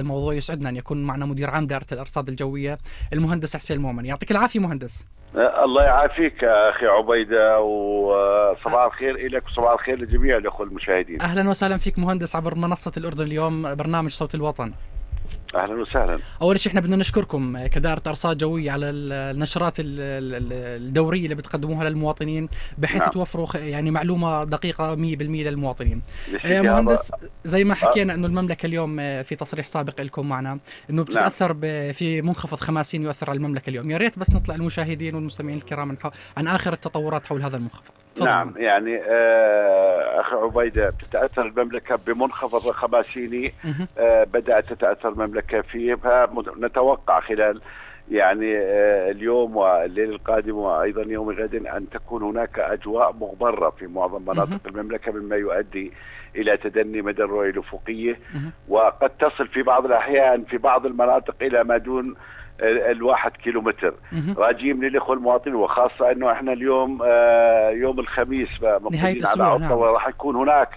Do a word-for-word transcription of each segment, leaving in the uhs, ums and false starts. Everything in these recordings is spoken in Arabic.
الموضوع يسعدنا أن يكون معنا مدير عام دائرة الارصاد الجوية المهندس حسين المومني. يعطيك العافية مهندس. الله يعافيك أخي عبيدة، وصباح الخير إليك وصباح الخير لجميع الأخوة المشاهدين. أهلا وسهلا فيك مهندس عبر منصة الأردن اليوم برنامج صوت الوطن. اهلا وسهلا. اول شيء احنا بدنا نشكركم كدائره ارصاد جويه على النشرات الدوريه اللي بتقدموها للمواطنين، بحيث نعم. توفروا يعني معلومه دقيقه مية بالمية للمواطنين. مهندس زي ما حكينا انه المملكه اليوم في تصريح سابق لكم معنا انه بتتاثر نعم. في منخفض خماسيني يؤثر على المملكه اليوم، يا ريت بس نطلع المشاهدين والمستمعين الكرام عن اخر التطورات حول هذا المنخفض. نعم منخفض. يعني آه اخي عبيده، بتتاثر المملكه بمنخفض خماسيني. آه بدات تتاثر المملكه فيه، نتوقع خلال يعني اليوم والليل القادم وايضا يوم غد ان تكون هناك اجواء مغبره في معظم مناطق المملكه، مما يؤدي الى تدني مدى الرؤيه الافقيه، وقد تصل في بعض الاحيان في بعض المناطق الى ما دون الواحد كيلومتر. راجي من الاخوه المواطنين، وخاصه انه احنا اليوم يوم الخميس مقبلين على عطله، وراح يكون هناك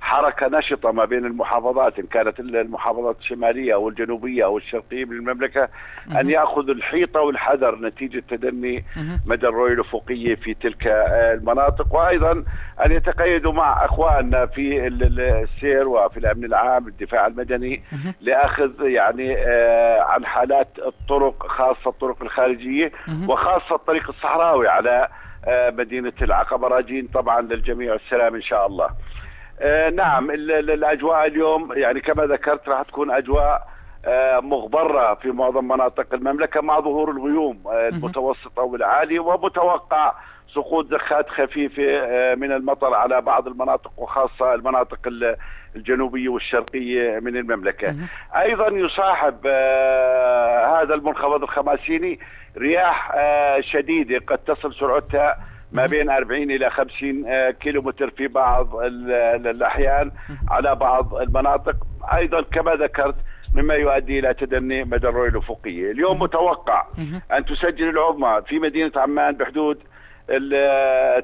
حركة نشطة ما بين المحافظات، إن كانت المحافظات الشمالية أو الجنوبية أو الشرقية من المملكة، أن يأخذوا الحيطة والحذر نتيجة تدني مدى الرؤية الأفقية في تلك المناطق، وأيضا أن يتقيدوا مع أخواننا في السير وفي الأمن العام الدفاع المدني لأخذ يعني عن حالات الطرق، خاصة الطرق الخارجية وخاصة الطريق الصحراوي على مدينة العقبة. راجين طبعا للجميع السلام إن شاء الله. آه نعم، الأجواء اليوم يعني كما ذكرت راح تكون أجواء آه مغبرة في معظم مناطق المملكة، مع ظهور الغيوم آه المتوسطة والعالية، ومتوقع سقوط زخات خفيفة آه من المطر على بعض المناطق، وخاصة المناطق الجنوبية والشرقية من المملكة. أيضا يصاحب آه هذا المنخفض الخماسيني رياح آه شديدة قد تصل سرعتها ما بين أربعين إلى خمسين كيلومتر في بعض الأحيان على بعض المناطق، أيضا كما ذكرت مما يؤدي إلى تدني مدى الرؤية الأفقية. اليوم متوقع أن تسجل العظمى في مدينة عمان بحدود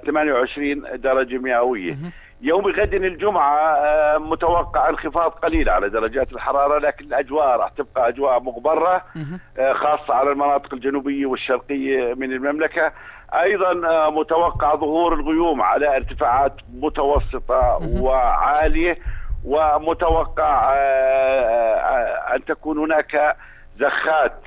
ثمانية وعشرين درجة مئوية. يوم غد الجمعة متوقع انخفاض قليل على درجات الحرارة، لكن الأجواء راح تبقى أجواء مغبرة خاصة على المناطق الجنوبية والشرقية من المملكة. أيضا متوقع ظهور الغيوم على ارتفاعات متوسطة وعالية، ومتوقع أن تكون هناك زخات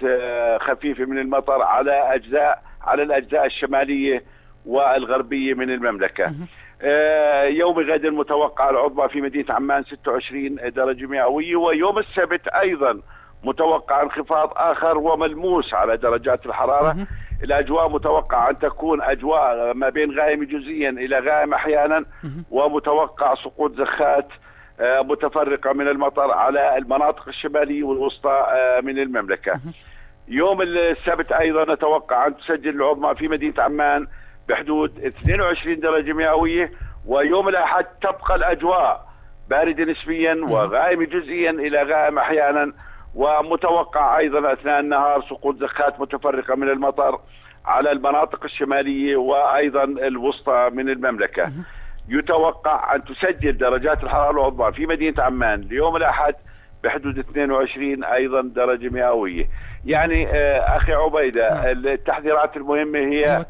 خفيفة من المطر على أجزاء على الأجزاء الشمالية والغربية من المملكة. يوم غد متوقع العظمى في مدينة عمان ستة وعشرين درجة مئوية، ويوم السبت أيضا متوقع انخفاض آخر وملموس على درجات الحرارة. الأجواء متوقع أن تكون أجواء ما بين غائمة جزئيا إلى غائم أحيانا، ومتوقع سقوط زخات متفرقة من المطر على المناطق الشمالية والوسطى من المملكة. يوم السبت أيضا نتوقع أن تسجل العظمى في مدينة عمان بحدود اثنين وعشرين درجة مئوية، ويوم الأحد تبقى الأجواء باردة نسبيا وغائمة جزئيا إلى غائم أحيانا، ومتوقع أيضا أثناء النهار سقوط زخات متفرقة من المطر على المناطق الشمالية وأيضا الوسطى من المملكة. يتوقع أن تسجل درجات الحرارة العظمى في مدينة عمان ليوم الأحد بحدود اثنين وعشرين أيضا درجة مئوية. يعني أخي عبيدة، التحذيرات المهمة هي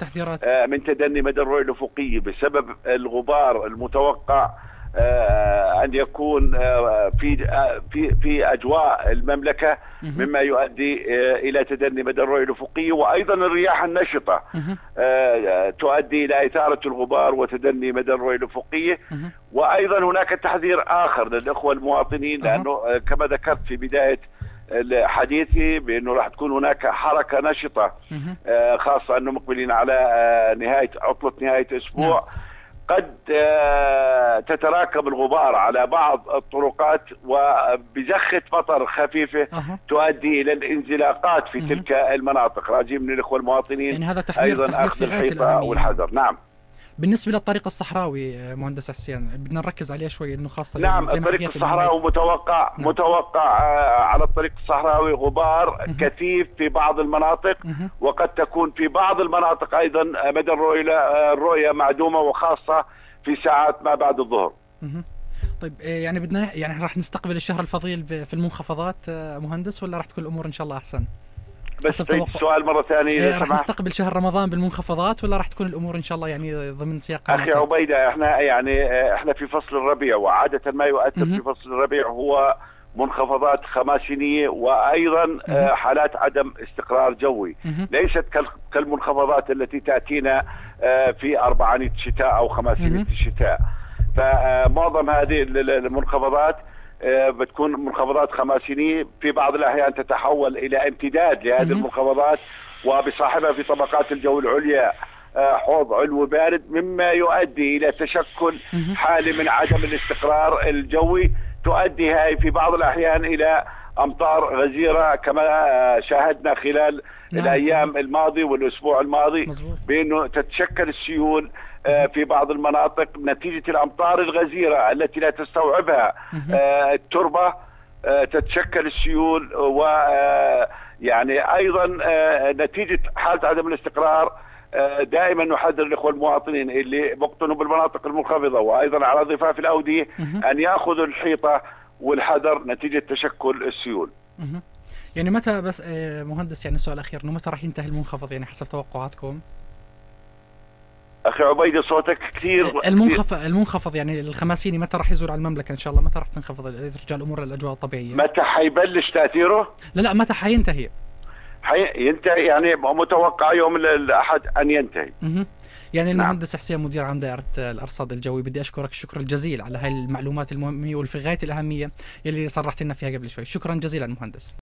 من تدني مدى الرؤية الأفقية بسبب الغبار المتوقع أن يكون في في في أجواء المملكة، مما يؤدي إلى تدني مدى الرؤية الأفقية، وأيضا الرياح النشطة تؤدي إلى إثارة الغبار وتدني مدى الرؤية الأفقية. وأيضا هناك تحذير آخر للإخوة المواطنين، لأنه كما ذكرت في بداية حديثي بأنه راح تكون هناك حركة نشطة، خاصة أنه مقبلين على نهاية عطلة نهاية أسبوع، قد تتراكم الغبار على بعض الطرقات وبزخة مطر خفيفة تؤدي إلى الانزلاقات في تلك المناطق. راجي من الإخوة المواطنين يعني هذا تحذير أيضا أخذ الحيطة والحذر. نعم. بالنسبة للطريق الصحراوي مهندس حسين بدنا نركز عليه شوي، انه خاصة نعم الطريق الصحراوي متوقع نعم. متوقع على الطريق الصحراوي غبار كثيف في بعض المناطق، وقد تكون في بعض المناطق ايضا مدى الرؤية الرؤية معدومة، وخاصة في ساعات ما بعد الظهر. طيب يعني بدنا يعني راح نستقبل الشهر الفضيل في المنخفضات مهندس، ولا راح تكون الامور ان شاء الله احسن؟ بس تعيد السؤال مرة ثانية. راح نستقبل شهر رمضان بالمنخفضات، ولا راح تكون الامور ان شاء الله يعني ضمن سياق؟ اخي عبيده، احنا يعني احنا في فصل الربيع، وعادة ما يؤثر في فصل الربيع هو منخفضات خماسينية وايضا حالات عدم استقرار جوي، ليست كالمنخفضات التي تاتينا في اربعانية الشتاء او خماسينية الشتاء. فمعظم هذه المنخفضات بتكون منخفضات خماسينية، في بعض الأحيان تتحول إلى امتداد لهذه المنخفضات، وبصاحبها في طبقات الجو العليا حوض علو بارد، مما يؤدي إلى تشكل حالة من عدم الاستقرار الجوي، تؤدي هاي في بعض الأحيان إلى أمطار غزيرة كما شاهدنا خلال الأيام الماضية والأسبوع الماضي، بأنه تتشكل السيول في بعض المناطق نتيجة الأمطار الغزيرة التي لا تستوعبها التربة، تتشكل السيول، ويعني أيضا نتيجة حالة عدم الاستقرار. دائما نحذر الإخوة المواطنين اللي بقطنوا بالمناطق المنخفضة وأيضا على ضفاف الأودية أن يأخذوا الحيطة والحذر نتيجة تشكل السيول. يعني متى بس مهندس، يعني السؤال الأخير، متى راح ينتهي المنخفض يعني حسب توقعاتكم؟ اخي عبيده صوتك كثير. المنخفض المنخفض يعني الخماسيني متى راح يزور على المملكه ان شاء الله؟ متى راح تنخفض ترجع الامور للاجواء الطبيعيه؟ متى حيبلش تاثيره؟ لا لا متى حينتهي؟ حينتهي يعني متوقع يوم الاحد ان ينتهي. اها يعني نعم. المهندس حسين مدير عام دائرة الارصاد الجوي، بدي اشكرك الشكر الجزيل على هاي المعلومات المهمه والفي غايه الاهميه يلي صرحت لنا فيها قبل شوي، شكرا جزيلا مهندس.